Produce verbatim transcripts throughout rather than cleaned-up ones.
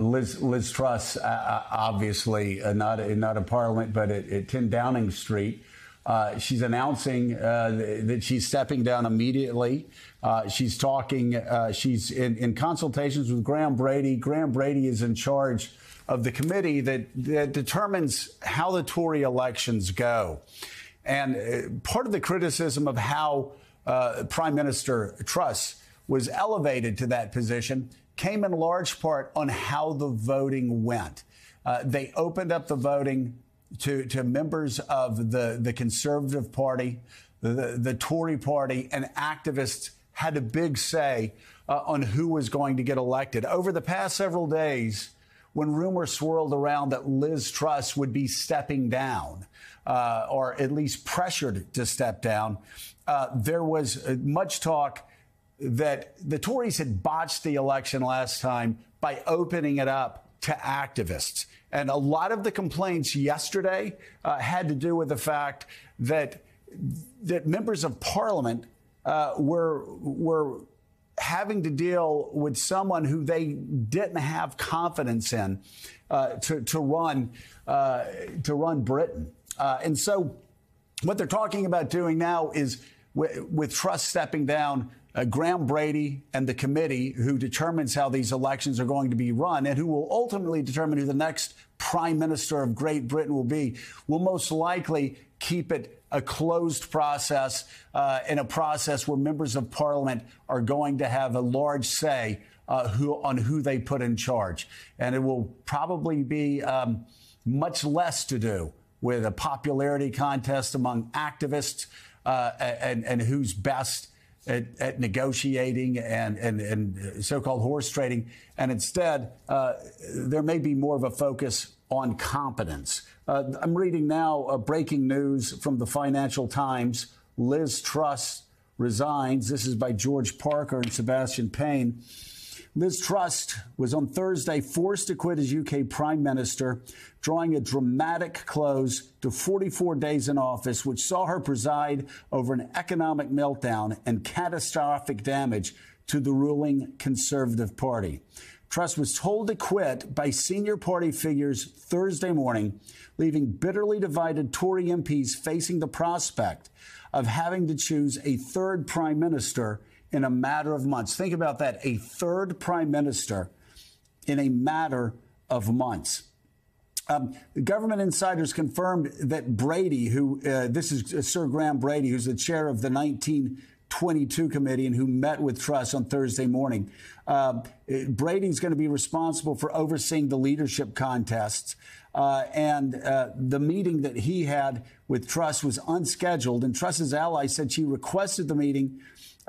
Liz, Liz Truss, uh, obviously, uh, not, a, not a parliament, but at, at ten Downing Street, uh, she's announcing uh, that she's stepping down immediately. Uh, she's talking, uh, she's in, in consultations with Graham Brady. Graham Brady is in charge of the committee that, that determines how the Tory elections go. And part of the criticism of how uh, Prime Minister Truss was elevated to that position came in large part on how the voting went. Uh, they opened up the voting to, to members of the, the Conservative Party, the, the Tory Party, and activists had a big say uh, on who was going to get elected. Over the past several days, when rumors swirled around that Liz Truss would be stepping down, uh, or at least pressured to step down, uh, there was much talk that the Tories had botched the election last time by opening it up to activists. And a lot of the complaints yesterday uh, had to do with the fact that that members of parliament uh, were were having to deal with someone who they didn't have confidence in uh, to to run uh, to run Britain. Uh, and so what they're talking about doing now is with Truss stepping down, Uh, Graham Brady and the committee who determines how these elections are going to be run and who will ultimately determine who the next Prime Minister of Great Britain will be, will most likely keep it a closed process uh, in a process where members of parliament are going to have a large say uh, who, on who they put in charge. And it will probably be um, much less to do with a popularity contest among activists uh, and, and who's best At, at negotiating and, and, and so-called horse trading. And instead, uh, there may be more of a focus on competence. Uh, I'm reading now uh, breaking news from the Financial Times. Liz Truss resigns. This is by George Parker and Sebastian Payne. Liz Truss was on Thursday forced to quit as U K Prime Minister, drawing a dramatic close to forty-four days in office, which saw her preside over an economic meltdown and catastrophic damage to the ruling Conservative Party. Truss was told to quit by senior party figures Thursday morning, leaving bitterly divided Tory M Ps facing the prospect of having to choose a third Prime Minister in a matter of months. Think about that, a third prime minister in a matter of months. Um, government insiders confirmed that Brady, who, uh, this is Sir Graham Brady, who's the chair of the nineteen twenty-two committee and who met with Truss on Thursday morning. Uh, Brady's going to be responsible for overseeing the leadership contests. Uh, and uh, the meeting that he had with Truss was unscheduled, and Truss's ally said she requested the meeting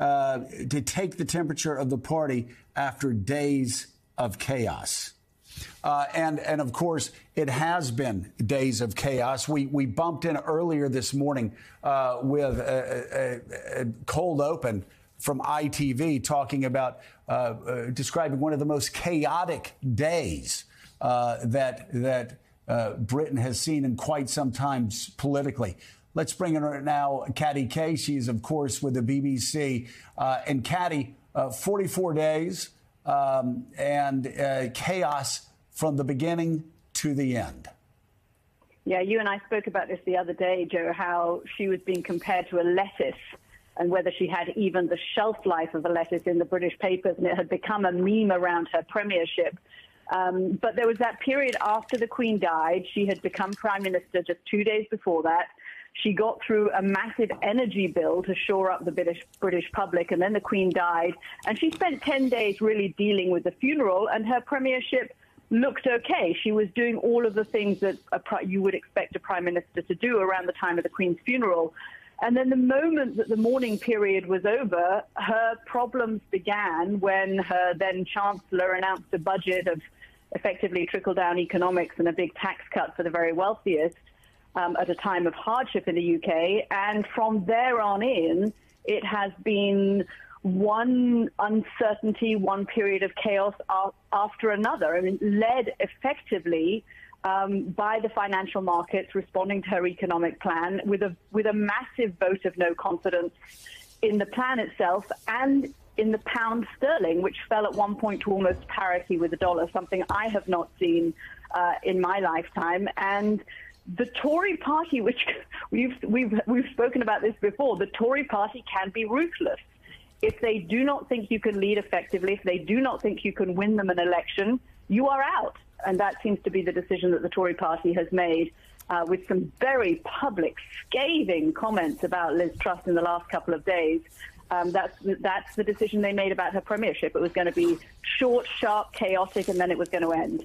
Uh, to take the temperature of the party after days of chaos. Uh, and, and, of course, it has been days of chaos. We, we bumped in earlier this morning uh, with a, a, a cold open from I T V talking about uh, uh, describing one of the most chaotic days uh, that, that uh, Britain has seen in quite some time politically. Let's bring in right now Katty Kay. She is, of course, with the B B C. Uh, and Katty, uh, forty-four days um, and uh, chaos from the beginning to the end. Yeah, you and I spoke about this the other day, Joe, how she was being compared to a lettuce and whether she had even the shelf life of a lettuce in the British papers, and it had become a meme around her premiership. Um, but there was that period after the Queen died. She had become Prime Minister just two days before that. She got through a massive energy bill to shore up the British, British public, and then the Queen died. And she spent ten days really dealing with the funeral, and her premiership looked okay. She was doing all of the things that a, you would expect a Prime Minister to do around the time of the Queen's funeral. And then the moment that the mourning period was over, her problems began when her then Chancellor announced a budget of effectively trickle-down economics and a big tax cut for the very wealthiest. Um, at a time of hardship in the U K. And from there on in, it has been one uncertainty, one period of chaos after another, I mean, led effectively um, by the financial markets responding to her economic plan with a, with a massive vote of no confidence in the plan itself and in the pound sterling, which fell at one point to almost parity with the dollar, something I have not seen uh, in my lifetime. And the Tory party, which we've, we've, we've spoken about this before, the Tory party can be ruthless. If they do not think you can lead effectively, if they do not think you can win them an election, you are out. And that seems to be the decision that the Tory party has made, uh, with some very public, scathing comments about Liz Truss in the last couple of days. Um, that's, that's the decision they made about her premiership. It was going to be short, sharp, chaotic, and then it was going to end.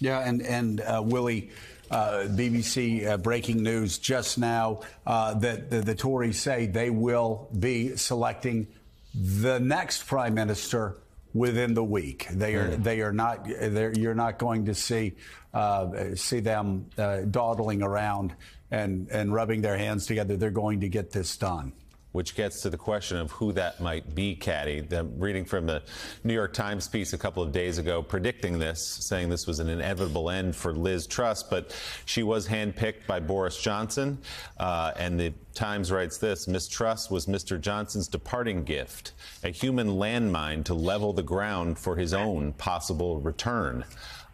Yeah, and, and uh, Willie, uh, B B C uh, breaking news just now uh, that the, the Tories say they will be selecting the next prime minister within the week. They are, they are not, you're not going to see uh, see them uh, dawdling around and, and rubbing their hands together. They're going to get this done. Which gets to the question of who that might be, Katty. The reading from the New York Times piece a couple of days ago predicting this, saying this was an inevitable end for Liz Truss, but she was handpicked by Boris Johnson. Uh, and the Times writes this: Miz Truss was Mister Johnson's departing gift, a human landmine to level the ground for his own possible return.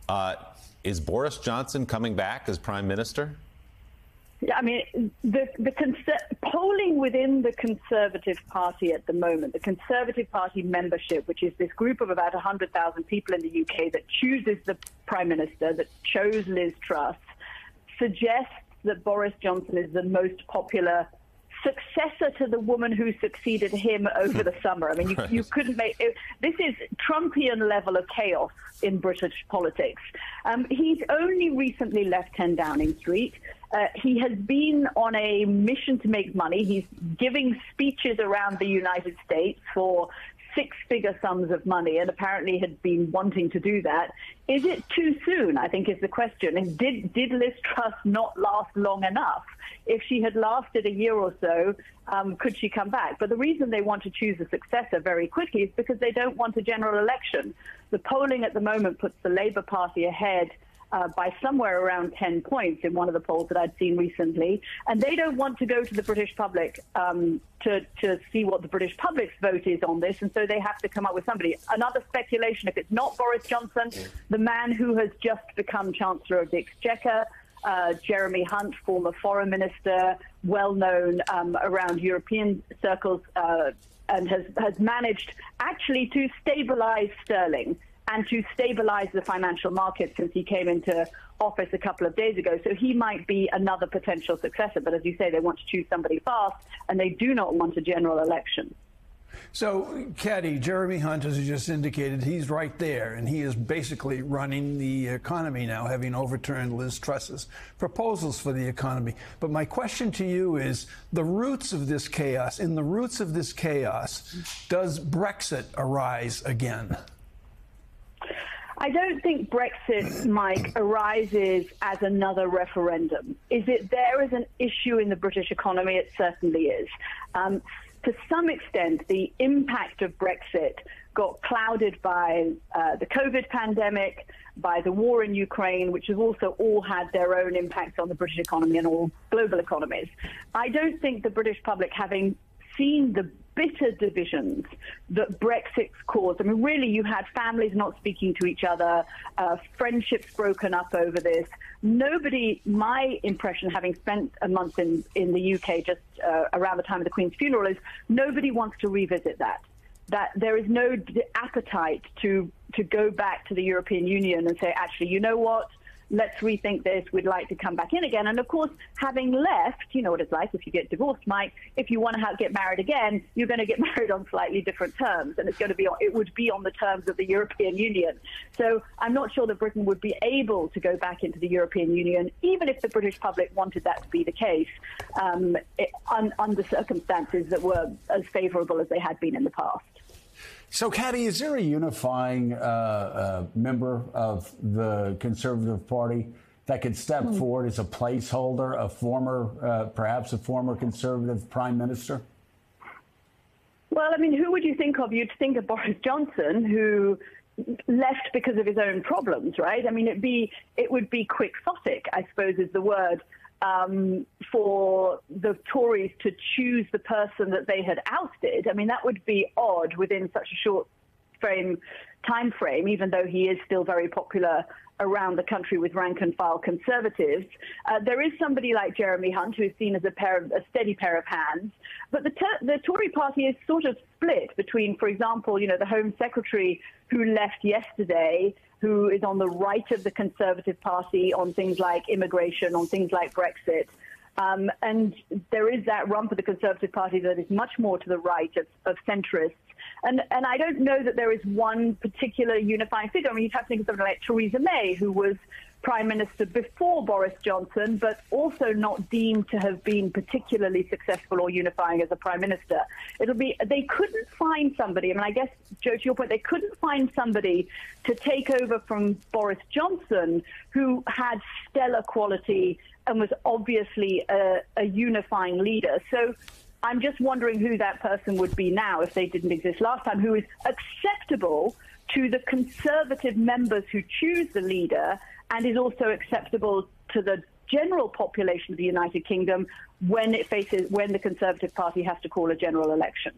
Uh, is Boris Johnson coming back as prime minister? Yeah, I mean, the, the polling within the Conservative Party at the moment, the Conservative Party membership, which is this group of about one hundred thousand people in the U K that chooses the Prime Minister, that chose Liz Truss, suggests that Boris Johnson is the most popular successor to the woman who succeeded him over the summer. I mean, you, right. you couldn't make it, this is Trumpian level of chaos in British politics. Um, he's only recently left ten Downing Street. Uh, he has been on a mission to make money. He's giving speeches around the United States for six-figure sums of money, and apparently had been wanting to do that. Is it too soon, I think, is the question. And did, did Liz Truss not last long enough? If she had lasted a year or so, um, could she come back? But the reason they want to choose a successor very quickly is because they don't want a general election. The polling at the moment puts the Labour Party ahead Uh, by somewhere around ten points in one of the polls that I'd seen recently. And they don't want to go to the British public um, to, to see what the British public's vote is on this, and so they have to come up with somebody. Another speculation, if it's not Boris Johnson, the man who has just become Chancellor of the Exchequer, uh, Jeremy Hunt, former foreign minister, well-known um, around European circles, uh, and has, has managed actually to stabilise sterling and to stabilize the financial market since he came into office a couple of days ago. So he might be another potential successor. But as you say, they want to choose somebody fast, and they do not want a general election. So, Katty, Jeremy Hunt, as you just indicated, he's right there, and he is basically running the economy now, having overturned Liz Truss's proposals for the economy. But my question to you is the roots of this chaos. In the roots of this chaos, does Brexit arise again? I don't think Brexit, Mike, arises as another referendum. Is it there as an issue in the British economy? It certainly is. Um, to some extent, the impact of Brexit got clouded by uh, the COVID pandemic, by the war in Ukraine, which has also all had their own impact on the British economy and all global economies. I don't think the British public, having seen the bitter divisions that Brexit's caused. I mean, really, you had families not speaking to each other, uh, friendships broken up over this. Nobody, my impression, having spent a month in, in the U K just uh, around the time of the Queen's funeral, is nobody wants to revisit that. That there is no d appetite to, to go back to the European Union and say, actually, you know what? Let's rethink this. We'd like to come back in again. And, of course, having left, you know what it's like if you get divorced, Mike. If you want to have, get married again, you're going to get married on slightly different terms. And it's going to be, it would be on the terms of the European Union. So I'm not sure that Britain would be able to go back into the European Union, even if the British public wanted that to be the case, um, it, un, under circumstances that were as favourable as they had been in the past. So, Katty, is there a unifying uh, uh, member of the Conservative Party that could step mm. forward as a placeholder, a former, uh, perhaps a former Conservative Prime Minister? Well, I mean, who would you think of? You'd think of Boris Johnson, who left because of his own problems, right? I mean, it'd be, it would be quick-thoughtic, I suppose, is the word. um, for the Tories to choose the person that they had ousted. I mean, that would be odd within such a short frame time frame, even though he is still very popular around the country with rank-and-file Conservatives. Uh, there is somebody like Jeremy Hunt, who is seen as a, pair of, a steady pair of hands. But the, the Tory party is sort of split between, for example, you know, the Home Secretary who left yesterday, who is on the right of the Conservative Party on things like immigration, on things like Brexit. Um, and there is that rump of the Conservative Party that is much more to the right of, of centrists. And, and I don't know that there is one particular unifying figure. I mean, you'd have to think of something like Theresa May, who was Prime Minister before Boris Johnson, but also not deemed to have been particularly successful or unifying as a Prime Minister. It'll be, they couldn't find somebody, I mean, I guess, Joe, to your point, they couldn't find somebody to take over from Boris Johnson who had stellar quality and was obviously a, a unifying leader. So I'm just wondering who that person would be now if they didn't exist last time, who is acceptable to the Conservative members who choose the leader and is also acceptable to the general population of the United Kingdom when it faces, when the Conservative Party has to call a general election.